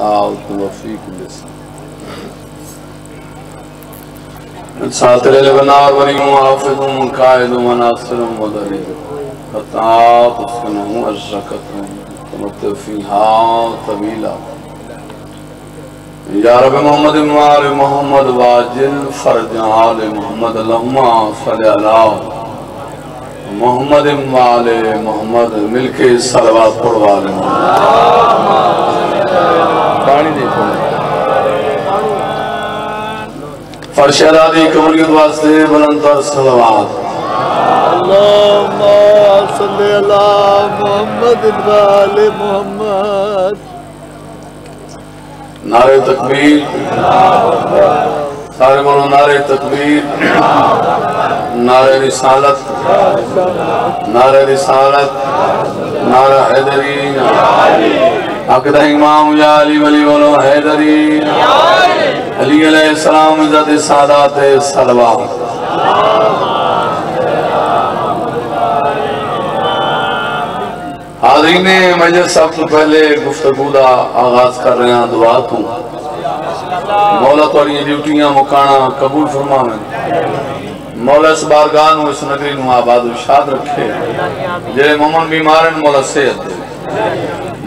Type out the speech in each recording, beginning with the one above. الصوت وفيك الاسم الساتر لبنار وريم وافق ومنقائد وناصر ومدري قطعات اسكنه الشكتم تمت فيها طويلا يا رب محمد مار محمد واجل فرج آل محمد اللهم صل علی محمد مال محمد مل کے صلوات پڑھوا لیں پانی دیکھو فرش ارادی قبولیت واسطے بلند تر صلوات اللهم صل علی محمد وآل محمد نعرہ تکبیر سارے بولو نعرہ تکبیر نعرہ رسالت نعرہ رسالت نعرہ حیدری حقدہ امام یا علی ولی بولو حیدری علی علیہ السلام عزت سادات صلوات حاضرین مجلس سب سے پہلے گفتگو دا آغاز کر رہے ہیں دعا تو مولا تو یہ ڈیوٹیاں مکانا قبول فرما میں مولا اس بارگاہ نو اس نگری نو آباد و شاد رکھے جلے مومن بیمارن مولا صحت دے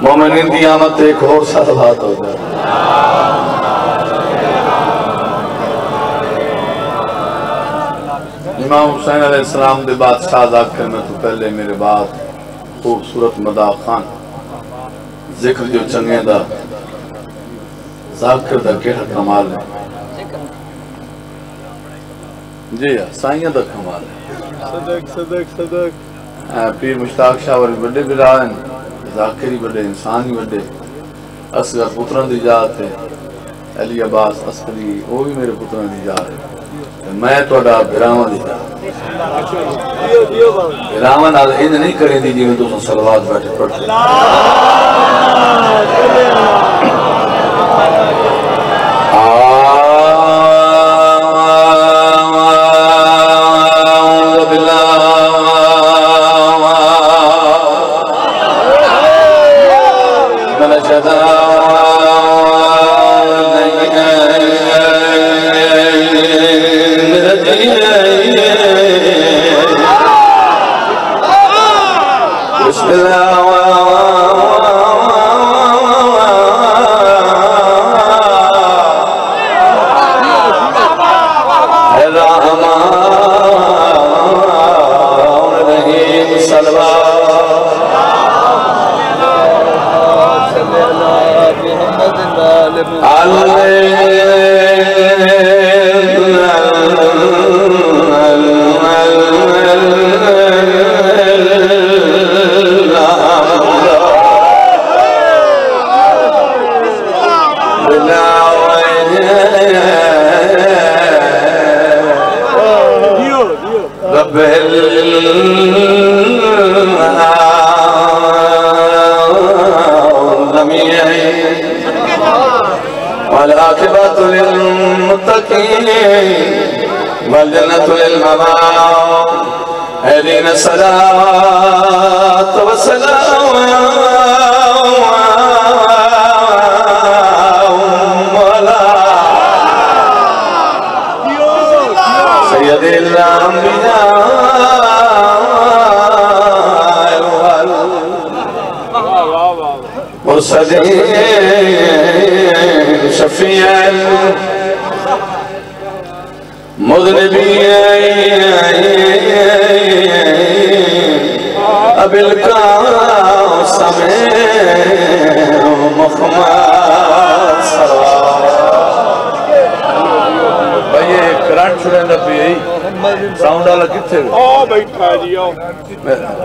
مومنین دی آمد ایک اور سالوات ہو جائے امام حسین علیہ السلام دے بادشاہ آزاد کرنے تو پہلے میرے بات خوبصورت مدا خان ذکر جو چنگے دا ذاکر دا کیڑا کمال ہے جی سائیں دا کمال ہے صدق صدق صدق پیر مشتاق شاہ وری بڑے برائن ذاکری بڑے انسانی بڑے اصغر پتران دی جات ہے علی عباس اصغری وہ بھی میرے پتران دی جات ہے میں تو اڈا برامان دیتا برامان آل این نہیں کریں دیجی میں دوستان صلوات بیٹھے پڑھتے آعوذ باللہ من شیطان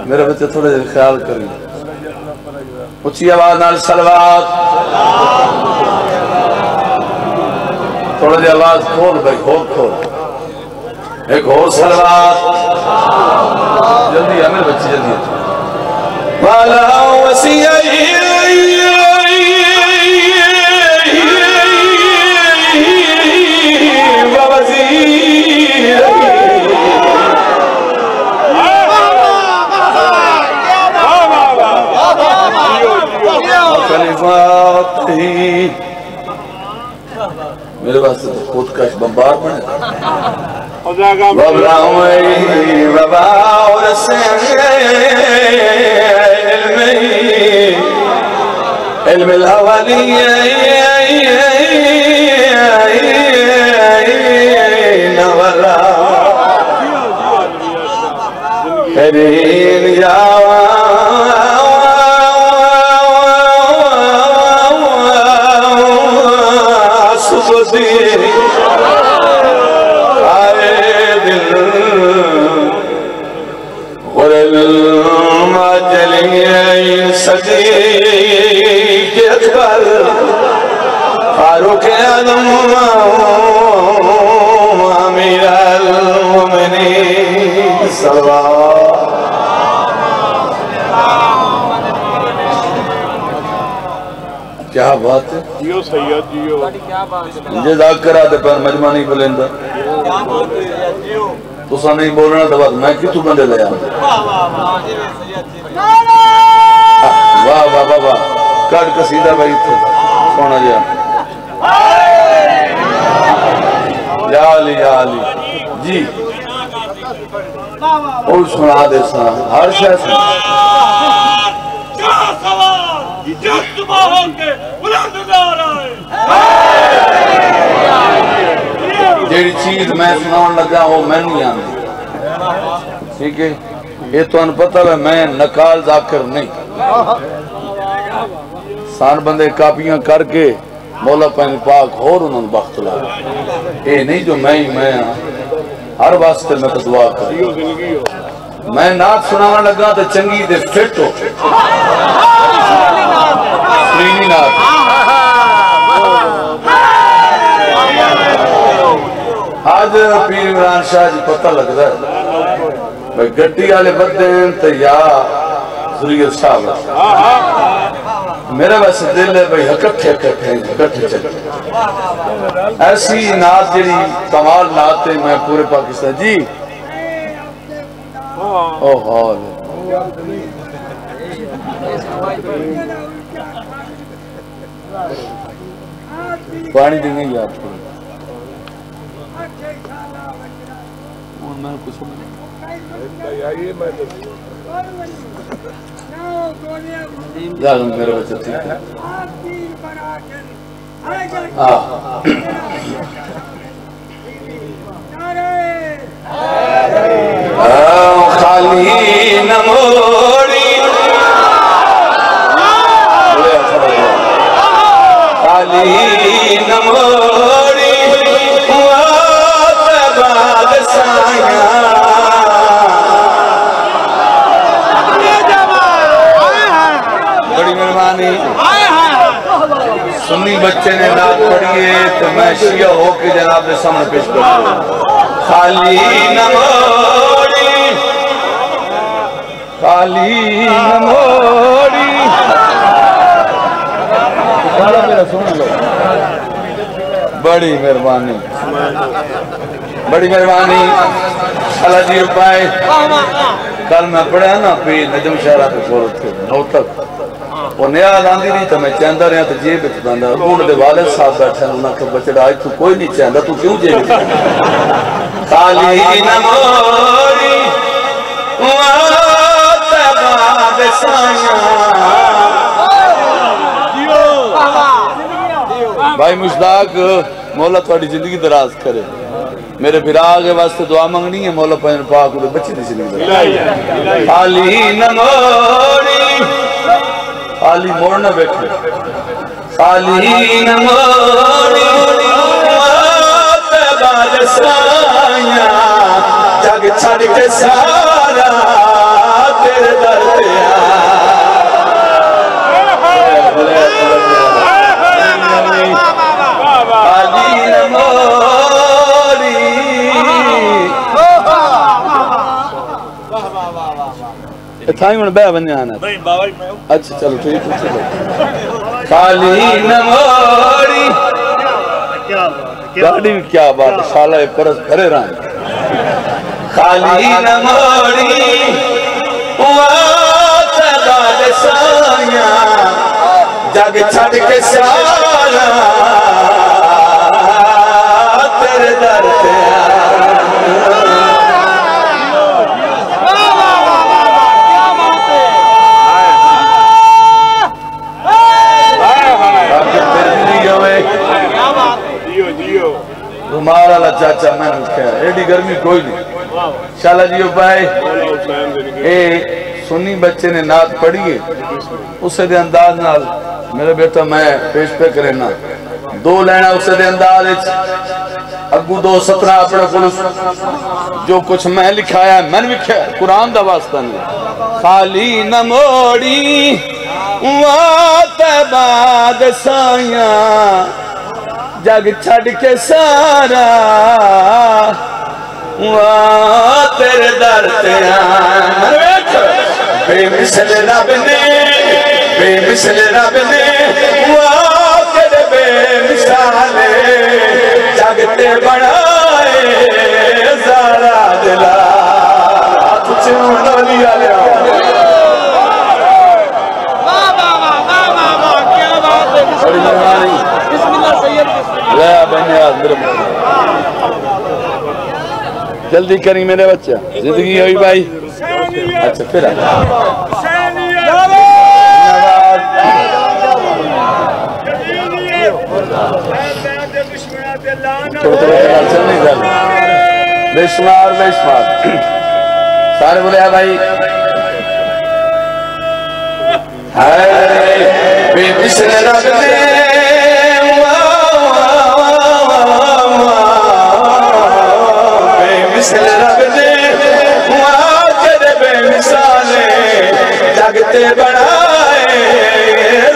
میرے بچے تھوڑے خیال کریں ਉੱਚੀ ਆਵਾਜ਼ ਨਾਲ ਸਲਵਾਤ ਥੋੜਾ ਜਿਹਾ ਆਵਾਜ਼ ਖੋਲ ਬਈ ਖੋਲ ਖੋਲ ਇੱਕ ਹੋਰ ਸਲਵਾਤ ਜਲਦੀ ਆਮਿਰ ਬੱਚੇ ਜਲਦੀ ਵਾਲਾ ਵਸੀਆ میرے واسطے تو خود کش بمبار بنے وبراوی وبا علمي علم الحوالي نورا قرین جاوا فاروق آدم أمير المؤمنين صلوات کیا بات ہے جیو سید جیو مجھے داغ کرا دے پر مجمع نہیں بلندہ تو سا نہیں بولنا دبا میں کی تو بندے لیا واہ واہ واہ واہ کٹ قصیدہ بھائی تھے سونا جا یا علی یا علی جی اور سنا دے سا ہر شے سنا جس صبح ہوں گے بلند دارا ہے جیڑی چیز میں سناون لگا وہ میں نہیں آندی ٹھیک ہے یہ تو ان پتہ ہے میں نقال ذاکر نہیں سان بندے کاپیاں کر کے مولا پاک اور انہوں بخت لا اے نہیں جو میں ہر واسطے میں دعا کر میں نعت سناون لگا تے چنگی دے فٹ ہو آج پیر عمران شاہ جی پتہ لگتا ہے گٹی والے بندے ہیں تو یا ذریعہ صاحب میرے واسطے دل ہے بھئی اکٹھے چلے ایسی نعت جڑی کمال نعت ہے میں پورے پاکستان جی او حال پانی دینے گی آپ کو میں کچھ نہیں جاگم میرے بچے ٹھیک ہے خالی نموری علی نموری وات باد سایا بڑی مہربانی سنی بچے نے نعت پڑھی ہے تو میں شیعہ ہو کے جناب کے سامنے پیش کرتا ہوں خالی نموری بڑی مہربانی بڑی مہربانی اللہ جی روپائے کل میں پڑھا نا پیر نجم شہرہ پہ فورت کے نو تک وہ نیا آدھاندی نہیں تھا میں چیندہ رہا تو جیب اتباندہ اون دے والد صاحب بیٹھا اللہ کے بچے آج تو کوئی نہیں چیندہ تو کیوں جیب اتباندہ خالی نموری واتبا بسایا بھائی مشتاق مولا تواڈی زندگی دراز کرے میرے فراق واسطے دعا منگنی ہے مولا پاک دے بچے دی زندگی دراز خالی نہ موڑی خالی موڑ نہ بیٹھے خالی نہ موڑی موت باد سایا جگ چھڈ کے سارا تیرے در تے آ تايم الباب اني انا اچھا چلو ٹھیک ہے خالی نماری گاڑی کیا بات سالہ پرس بھرے رہا خالی نماری واتا دال سایا جگ چھڑ کے سارا تیرے در پہ مارا چاچا محنت کیا ایڈی گرمی کوئی نہیں شالا جیو بھائی اے سنی بچے نے نعت پڑھی اسے دے انداز نال میرے بیٹا میں پیش پہ کرنا دو لینا اسے دے انداز اگو دو سترہ اپنے خلص جو کچھ میں لکھایا ہے میں نے لکھایا ہے قرآن دا واسطہ نہیں خالی نہ موڑی واتباد سایاں جگ چھڑ کے سارا واہ تیرے در تے بے مثل رب نے بے مثل رب نے واہ تیرے بے مثال جگ تے بڑھائے زارا دلا کچھ نہ لیا جلدی کریں میرے بچہ زندگی ہوئی بھائی اچھا پھر بے شمار بے شمار سارے بولے بھائی بے مثل رب نے مثل رب نے واہ تیرے بے مثالے جگتے بڑھائے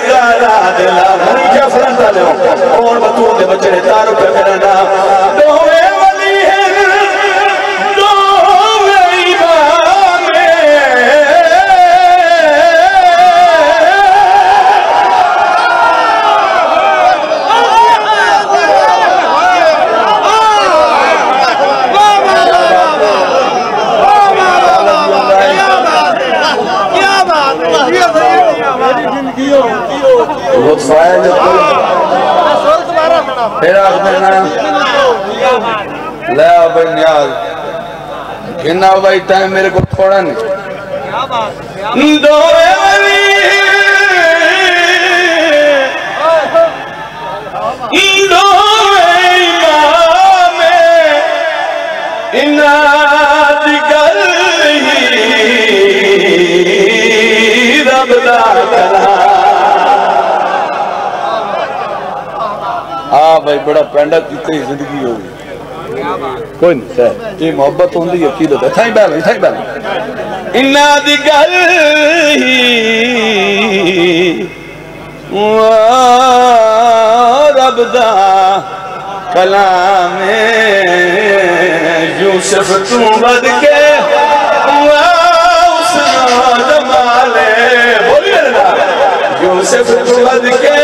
زارا دلا ہم کیا فرن دا لے اور بطور دے بچڑے تاروں پہ کرنا دوے ولی ہیں دوے امام پھر آخرنا لے آبائی نیاز کھنا آبائی ٹائم میرے کو تھوڑا نہیں دوے ولی دوے امام اناد کر ہی رب دا کرا بھائی بڑا پینڈا کتنی زندگی ہوگی کوئی نہیں صحیح یہ محبت ہوندی یقیدت ہے تھائی بیل انہ دیگر ہی رب دا کلام یوسف تو بد کے اس نادم آلے بولیے رہا یوسف تو بد کے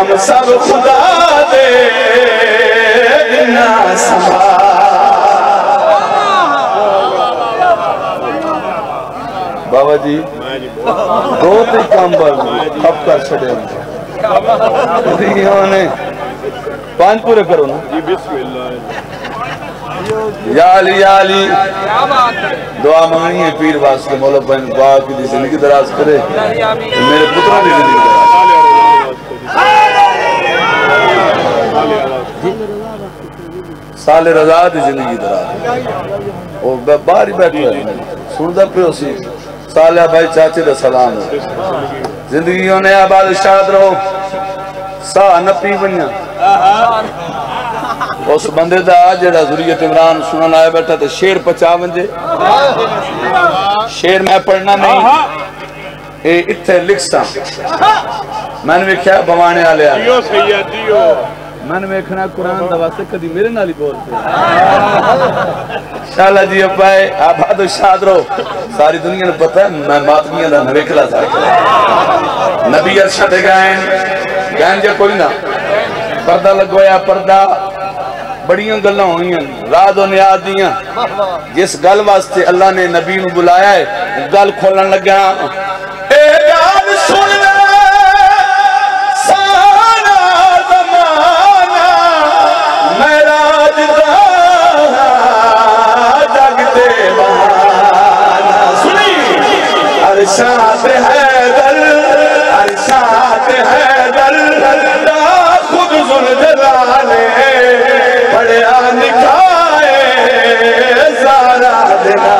ہم سب خدا دے دنا سبا بابا جی دو تی کامبر خب کر سڑے دیونے پانچ پورے کرو نا یا علی یا علی دعا مانگی ہے پیر واسطے مولا بہن دعا کی دی زندگی دراز کرے میرے پتروں دی زندگی دراز سال رضا دی زندگی دراز اور باری بیٹھو ہے سردہ پیو سی صالح بھائی چاچے دا سلام ہو زندگیوں نے آباد شاد رہو سا نپی بنیا اس بندے دا آج جڑا ذریعت عمران سنن آئے بیٹھا تھا شیر پچاون جے شیر میں پڑھنا نہیں اے اتھے لکھ سا میں نے کیا بھوانے آلے آلے من ویکھنا قرآن دا واسطے کدی میرے نال ہی بول انشاءاللہ جی ابائے آباد و شاد رہو ساری دنیا نے پتہ ہے میں ماتمیاں دا نویکھلا سا نبی ارشاد گئے گئے جے کوئی نہ پردہ لگویا پردہ بڑیاں گلاں ہوئیاں راز و نیاز دیاں جس گل واسطے اللہ نے نبی نو بلایا ہے گل کھولن لگا اے گل سن ارشاد حیدر ارشاد حیدر اللہ خود زلجلالے بڑیا نکھائے زارہ دنا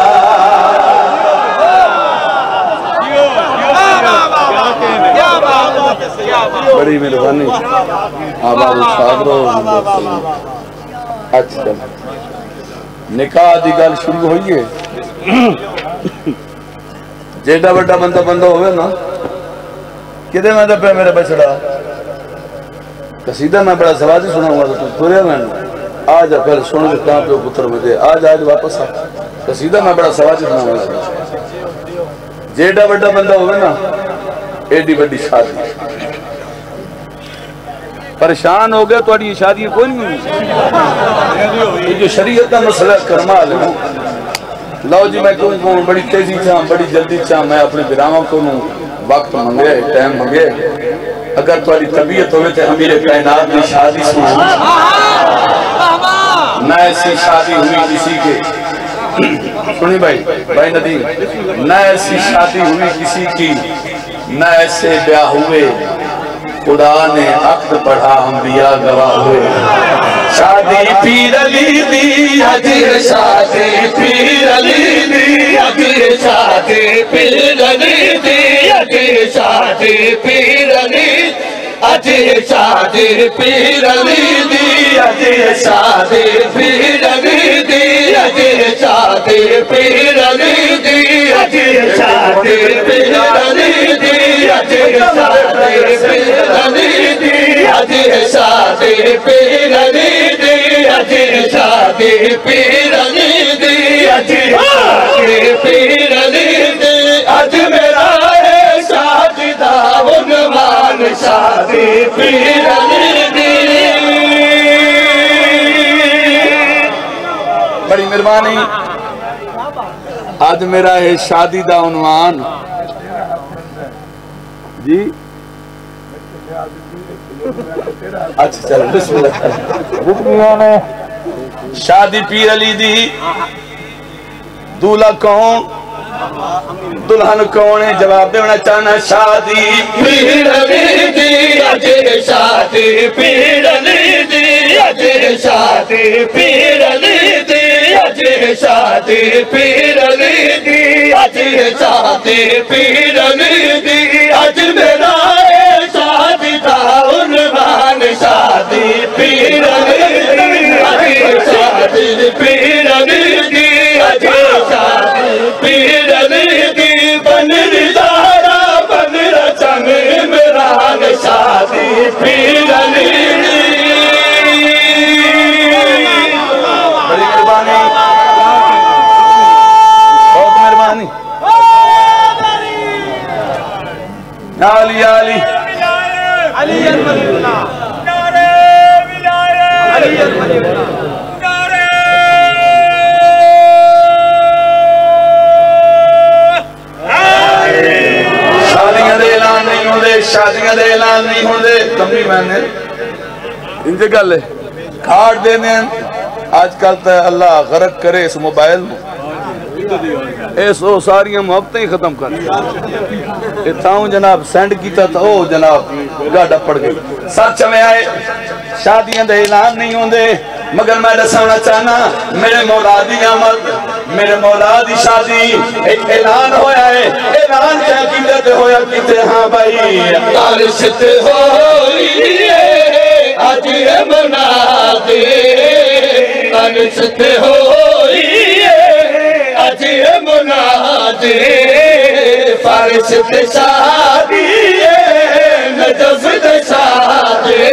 بڑی مہربانی آباد استاد رو اچھا نکاح دی گل شروع ہوئی ہے جیڑا بڑا بندہ ہوئے نا کدے میں دب پہ میرے بچڑا قصیدہ میں بڑا سوازی سنا ہوں گا تو رہے میں آج پھر سن کے کام پہ پتر مجھے آج آج واپس آ قصیدہ میں بڑا سوازی سنا ہوں گا جیڑا بڑا بندہ ہوئے نا ایڈی بڑی شادی پریشان ہو گیا تو اڑی شادی کوئی نہیں یہ جو شریعت کا مسئلہ کرمال ہے لاؤ جی میں کیوں بڑی تیزی چاہاں بڑی جلدی چاہاں میں اپنے براما کو وقت منگے ٹائم منگے اگر تواری طبیعت ہوئے تھے امیر کائنات نے شادی سنی نہ ایسی شادی ہوئی کسی کے سنی بھائی بھائی ندیم نہ ایسی شادی ہوئی کسی کی نہ ایسے بیاہ ہوئے خدا نے عقد پڑھا انبیاء گواہ ہوئے شادی پیر علی دی حجر شادی پیر علی دی حجر شادی پیر علی دی حجر شادی پیر علی حجر شادی پیر علی دی حجر شادی پیر علی دی حجر شادی پیر علی دی حجر شادی پیر علی دی حجر شادی پیر علی دی حجر شادی پیر علی شادی پیر علی دی شادی پیر علی دی آج میرا ہے شادی دا عنوان شادی پیر علی دی بڑی مہربانی آج میرا ہے شادی دا عنوان جی اچھا چلو بسم اللہ شادی پیر علی دی دولہ کون دلہن کون ہے جواب دینا چاہنا شادی پیر علی دی اجر شادی پیر علی دی اجر شادی پیر علی دی اجر شادی پیر علی دی اجر شادی پیر علی دی اج میرا ہے شادی دا عنوان شادی پیر علی پیر علی دی اجر شادی پیر علی دی بن رضارا بن رچن عمران شادی پیر علی دی بڑی مہربانی بہت مہربانی علی علی علی علی علی علی شادیاں دے اعلان نہیں ہوں دے تمہیں میں نے انجھے کر لے کھاڑ دینے آج کل تا اللہ غرق کرے اس موبائل اے سو ساری ہم ہفتیں ہی ختم کر اتاؤں جناب سینڈ کیتا تھا او جناب گاڑا پڑ گئی ساتھ میں آئے شادیاں دے اعلان نہیں ہوں دے مگر میں رسانا چاہنا میرے مولا دی آمد میرے مولا دی شادی ایک اعلان ہویا ہے اعلان کیا کیتے تے ہویا کیتے ہاں بھائی عرش تے ہوئی ہے آج یہ منا دے عرش تے ہوئی ہے آج یہ منا دے فرش تے شادی ہے نجف تے شادی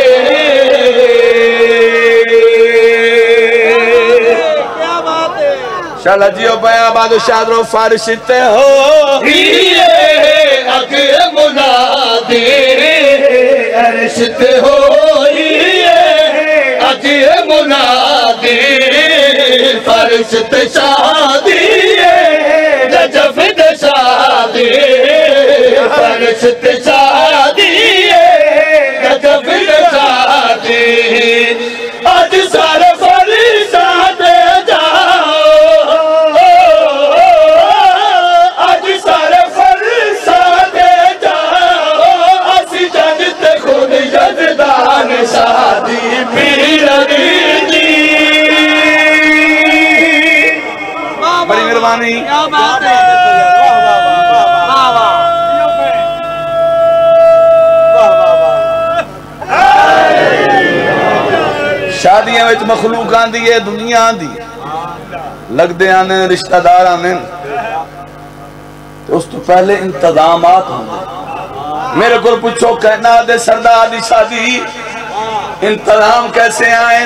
شلجیو بیا بادو شادرو فارشتے ہو یہ اکم منادی ارشتے ہو یہ اکم منادی فارشتے شادی نجف شادی فارشتے شادی نجف شادی آج سارا شادیاں وچ مخلوق آندی ہے دنیا آندی لگ دے آنے رشتہ دار آنے اس تو پہلے انتظامات ہوں گے میرے کو پوچھو کہنا دے سردار دی شادی انتظام کیسے آئیں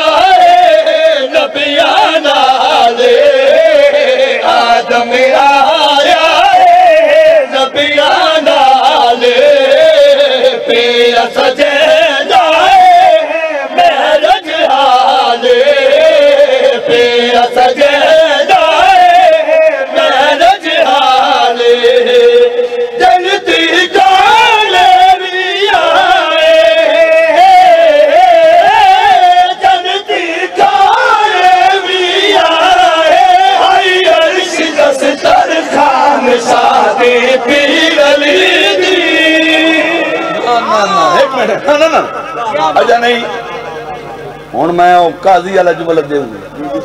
ہے نبی آنا لے آدم آیا ہے نبی آنا لے پیرا سجے جائے محرج آلے پیرا سجے اجا نہیں ہون میں قاضی علی جملت دے ہوں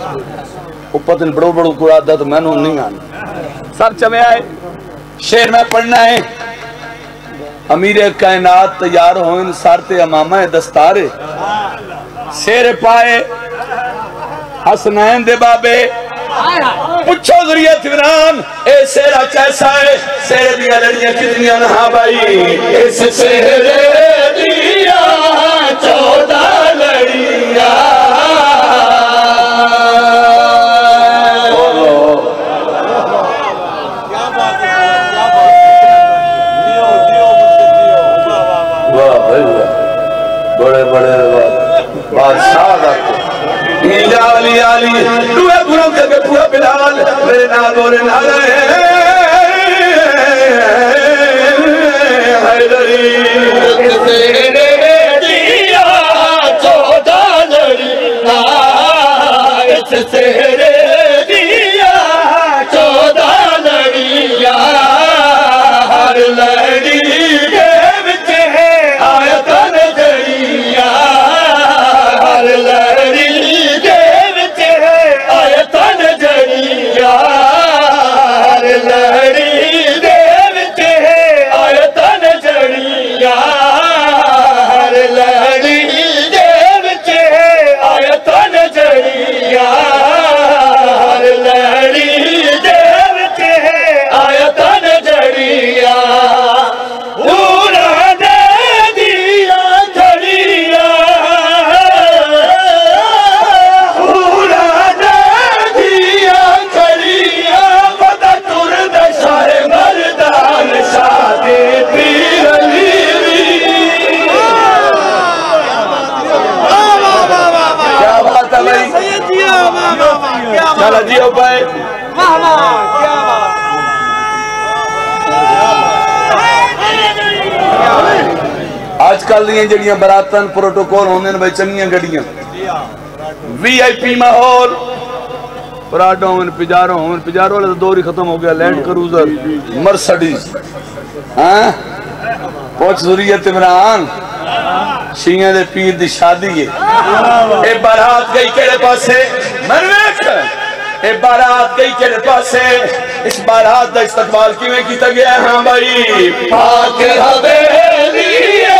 اپت ان بڑو بڑو کو آدھا تو میں نے نہیں آنے سب چمیں آئے شیر میں پڑھنا ہے امیر کائنات تیار ہوئیں سارت امامہ دستارے سیر پائے حسنین دے بابے پچھو ذریعت وران اے سیرہ کیسا ہے سیرہ دیا لڑیاں کتنیاں نہا بھائی اس سیرہ دیا چودہ لڑیاں بڑے بڑے بادشاہ یا علی علی دوے گھروں کے بے پورا بلال میرے نال اور نعرہ ہے حیدری کسے نے دیا چودہ لڑیاں اس سے نے دیا چودہ لڑیاں ہر لڑی کے وچ ہے آیتن جڑیاں ہر لڑی آج کل دیئے جڑیاں براتن پروٹوکول ہونے بھائی چنگیاں گڑیاں وی آئی پی ماحول پراٹوں ہونے پجاروں ہونے پجاروں والے دور ہی ختم ہو گیا لینڈ کروزر مرسڈیز پوچھ ذریعت عمران شیئے دے پیر دی شادی ہے اے برات گئی کیڑے پاسے مرویک اے بارات گئی کے پاس ہے اس بارات دا استقبال کیویں کیتا گیا ہے ہاں بھائی پاک حویلی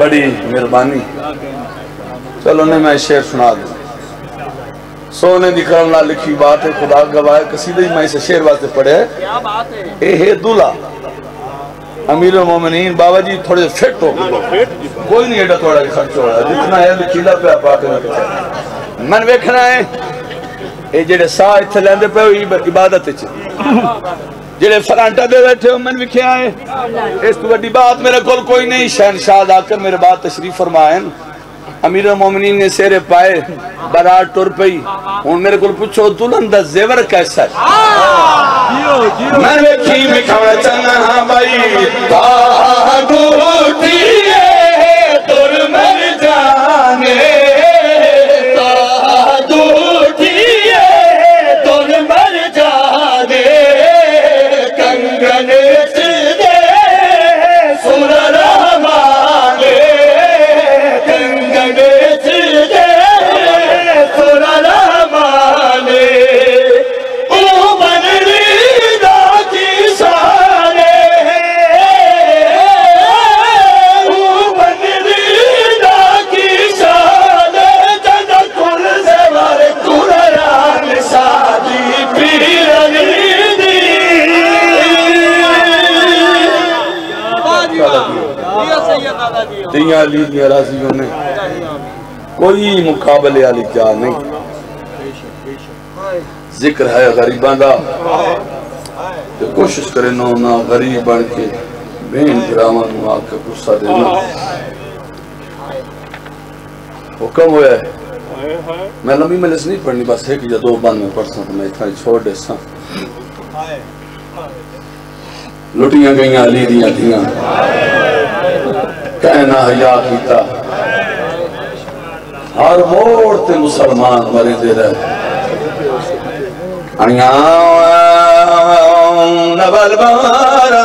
بڑی مہربانی. چلو نے میں شعر سنا دوں. سونے دی کرم نال لکھی بات ہے خدا گواہ قصیدہ میں اسے شعر واسطے پڑھے. کیا بات ہے. اے ہے دلہا امیر المومنین بابا جی تھوڑے فٹ ہو گئے. کوئی نہیں ایڈا تھوڑا خرچ ہو رہا جتنا ہے لکھیلا پہ پاک میں من ویکھنا ہے. اے جڑے سا ایتھے لیندے پے عبادت وچ جڑے فرانٹا دے بیٹھے من ویکھیا ہے. اس تو بڑی بات میرے کول کوئی نہیں. شہنشاہ آ کر میرے بات تشریف فرمائیں. امیر المومنین نے سیرے پائے برار ٹر پئی. ان میرے کول پوچھو دلہن دا زیور کیسا ہے. میں ویکھی مکھڑ تنہا بھائی تاہا گوٹی ہے تر مر جانے تاہا گوٹی ہے تر مر جانے کنگنے چلے سورا دنیا علی دیا راضیوں نے کوئی مقابل علی جا نہیں. ذکر ہے غریبان دا کہ کوشش کرے نونا غریبان کے بین گرامان ہوا کے غصہ دینا حکم ہوئے. میں لمحی ملس نہیں پڑھنی بس ہے کہ یا دو بان میں پڑھتا ہوں. میں اتنا چھوڑ دیسا لٹیاں گئیاں علی دیا دیا کہنا حیاء کیتا. ہر موڑ تے مسلمان مرے دے رہے انیاں نبل بارا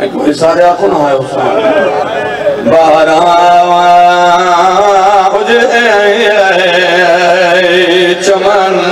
ایک بھائی سارے آنکھوں نہ آئے حسین بارا حجے چمن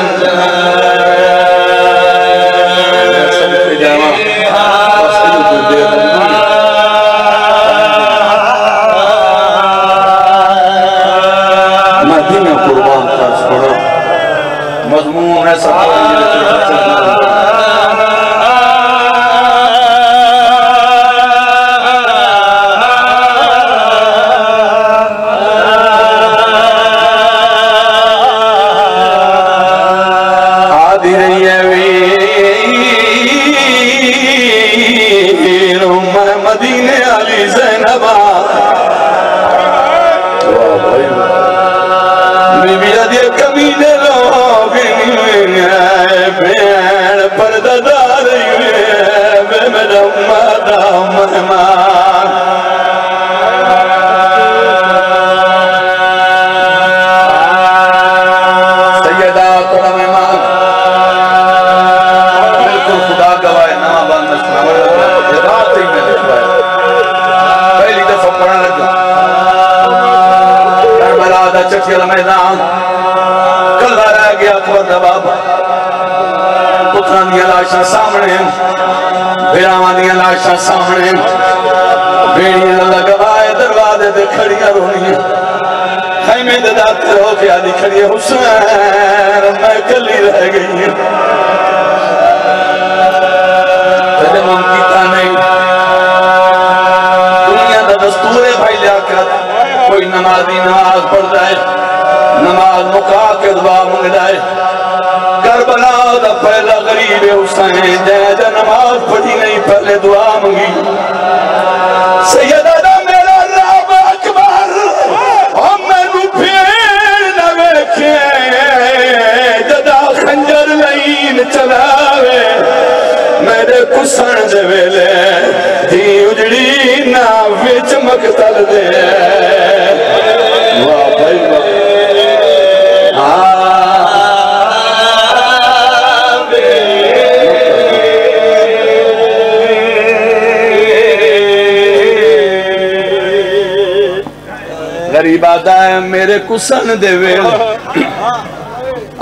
میرے کسن دے ویل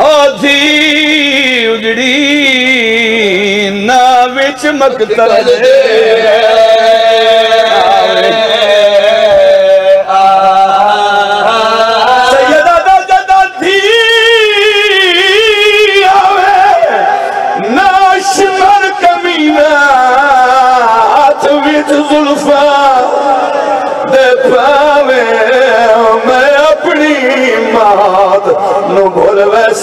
او دھی اجڑی ناوچ شمك نقول بس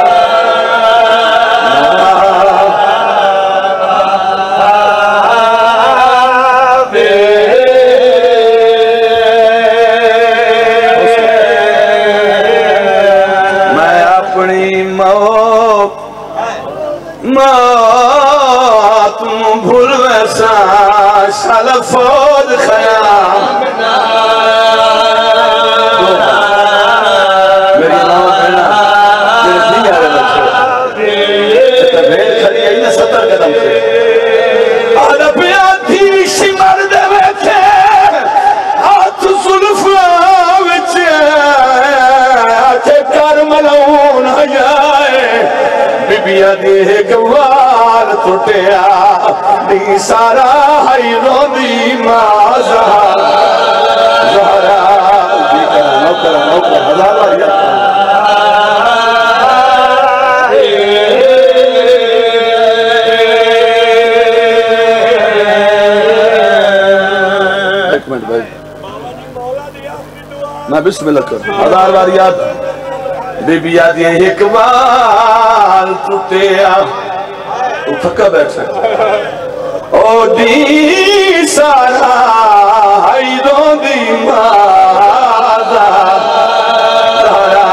میں اپنی موت موت بھول بس شرع فوق خیالنا ٹوٹیا سارا ہائی روندی ماں زہرا زہرا ایک منٹ بھائی میں بسم اللہ کروں ہزار بار یاد بیبی یاد یہ ایک بار ٹوٹیا تھکا بیٹھ سکتا او دی سارا ہائی دو دی مازا دارا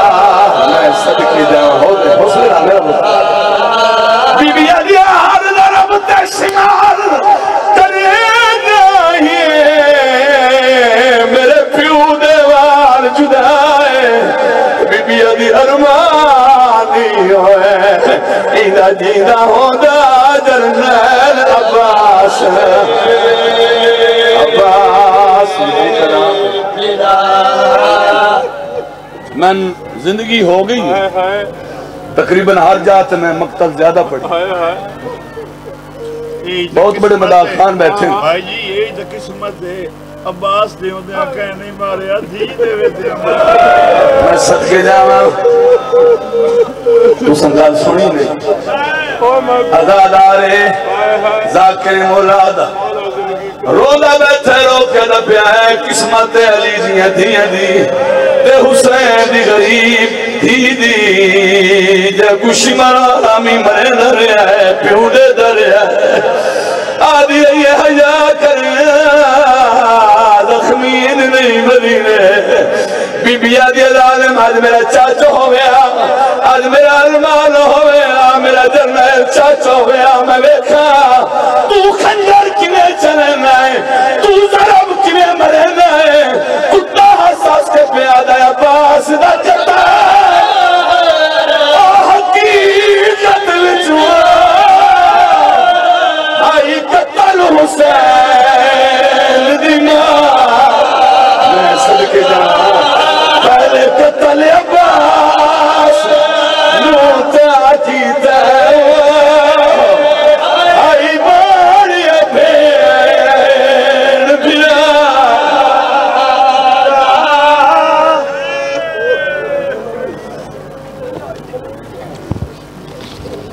میں صدقی جاؤں ہوتے حسن را میرا مستقا بی بی یادیا ہر نرم تشمار ترینا ہے میرے پیو دیوار جدا ہے بی بی یادی ارمانی ہوئے ایدہ جیدہ ہوتا جرنیل عباس عباس من زندگی ہو گئی تقریباً ہر جات میں مقتل زیادہ پڑی بہت بڑے مداخان بیٹھے ہیں بھائی جی یہی جو قسمت ہے عباس دیوں دیا کہنے ماریا دی دیوے دیا میں صدقے جاؤں تو سنگال سنی نہیں ازادارے ذاکر مولادا رولا بیٹھے روکے نہ پیا ہے قسمت علی جیاں دھیاں دی تے حسین دی غریب دھی دی جے گوشی مارا ہمیں مرے دریا ہے پیوڑے دریا ہے آدھی یہ حیا کرنا زخمی نہیں بری نے بی بی آدھی ظالم آج میرا چاچو ہویا آج میرا ارمان ہویا میرا جرنیل چاچو ہویا میں بیکھا تو خنجر کنے چلنا ہے تو ضرب کنے مرنا ہے کتا حساس کے پیاد ہے عباس دا جتا حقیقت وچوا آئی قتل حسین دی ماں میں صدقے جانا پہلے قتل عباس نوتا جیتا آئی باری پھر بلا